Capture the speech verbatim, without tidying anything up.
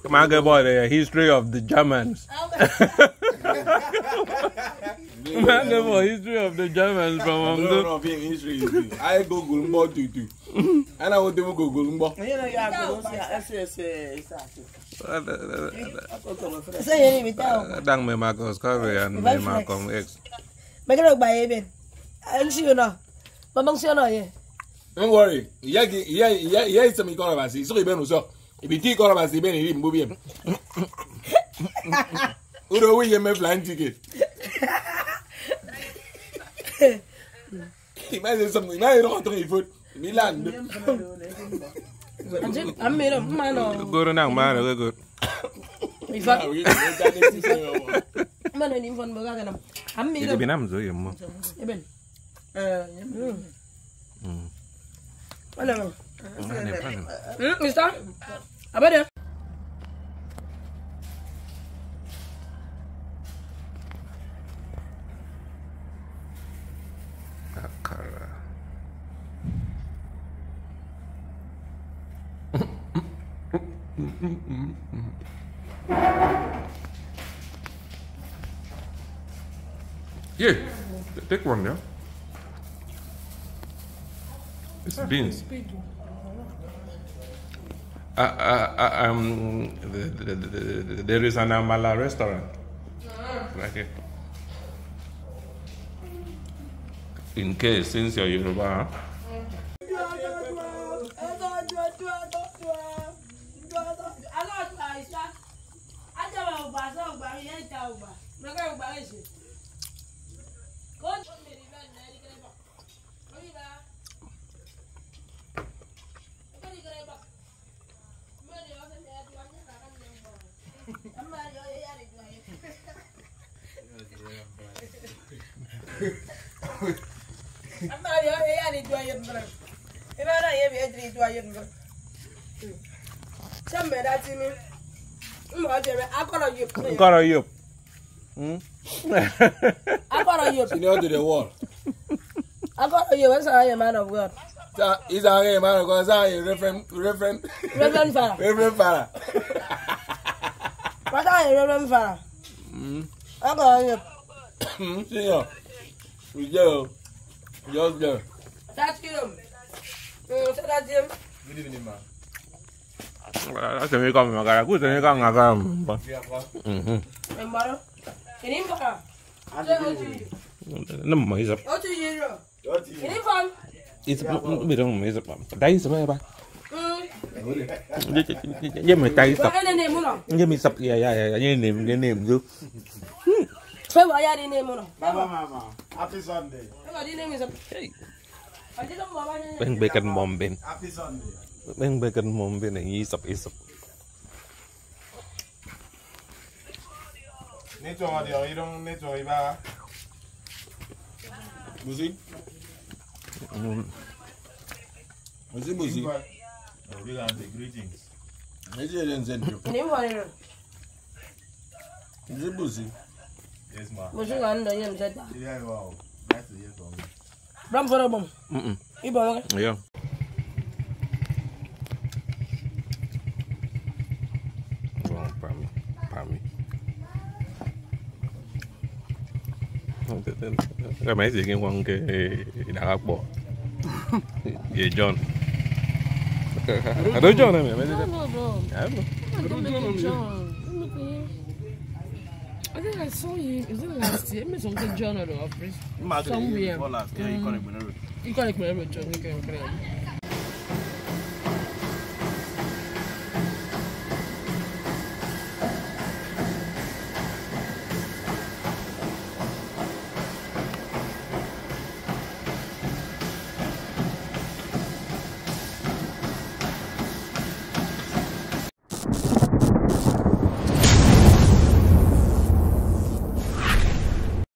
Come on, go boy, the history of the Germans. Man, go for history of the Germans from Hong Kong. I go Gulumbo too too. And I want to go Gulumbo. You know you have to go see S S S. Say you tell. Dang me Marcus Garvey and me Malcolm X. Make it look by even. I see you now. But don't see now here. Don't worry. Yeah, yeah, yeah, yeah. It's me going to see. So you better know. If you think going to see, better move him. Who do we make flying ticket? Imagine something. Now you don't drink food. Milan. I'm made of man. Go to now, man. We're good. In fact, I'm not even from Bogota. I'm made of. I'm sorry, mom. Eben. Hello. Mister. About it. Yeah, take one now. Yeah? It's beans. Uh, uh, uh, um, the, the, the, the, there is an Amala restaurant right here. In case, since you're Yoruba. I got a yop. I got a yop. You know, to the wall. I got a yop. That's how I am, man of God. He's a man of God. That's how I am, Reverend. Reverend Farah. Reverend Farah. What's that, Reverend Farah? I got a yop. See ya. We go. Just go. That's him. That's him. Good evening, man. I can make up my car. Good, I can make up my car. Mhm. Remember? Can you come? No, no, he's up. What do you do? What do you do? Can you come? It's we don't miss up. That is my bag. Mhm. Yeah, my tie is up. Yeah, my sub. Yeah, yeah, yeah. Yeah, name, yeah, name. Do. Say what? Yeah, the name. Mama, mama. Happy Sunday. What the name is up? Hey. Bang bacon bomb bin. Happy Sunday. Bang bacon bomb bin. He's up. He's up. Neto audio. You don't need to iba. Music. Music. Music. We got the greetings. Nigerians and you. Nigerians. Music. Music. Yes, ma. Music. I don't hear that. Yeah, wow. That's the yes one. Bram for a bomb. Mm-mm. You bomb. Yeah. Wrong, Pammy. Pammy. That means you can one day in a hotball. Yeah, John. I don't John. I mean, I don't know. I don't know John. I think I saw you, is it last year? I made something John or the office. Somewhere. You call it Munero. You call it Munero, John. You call it Munero.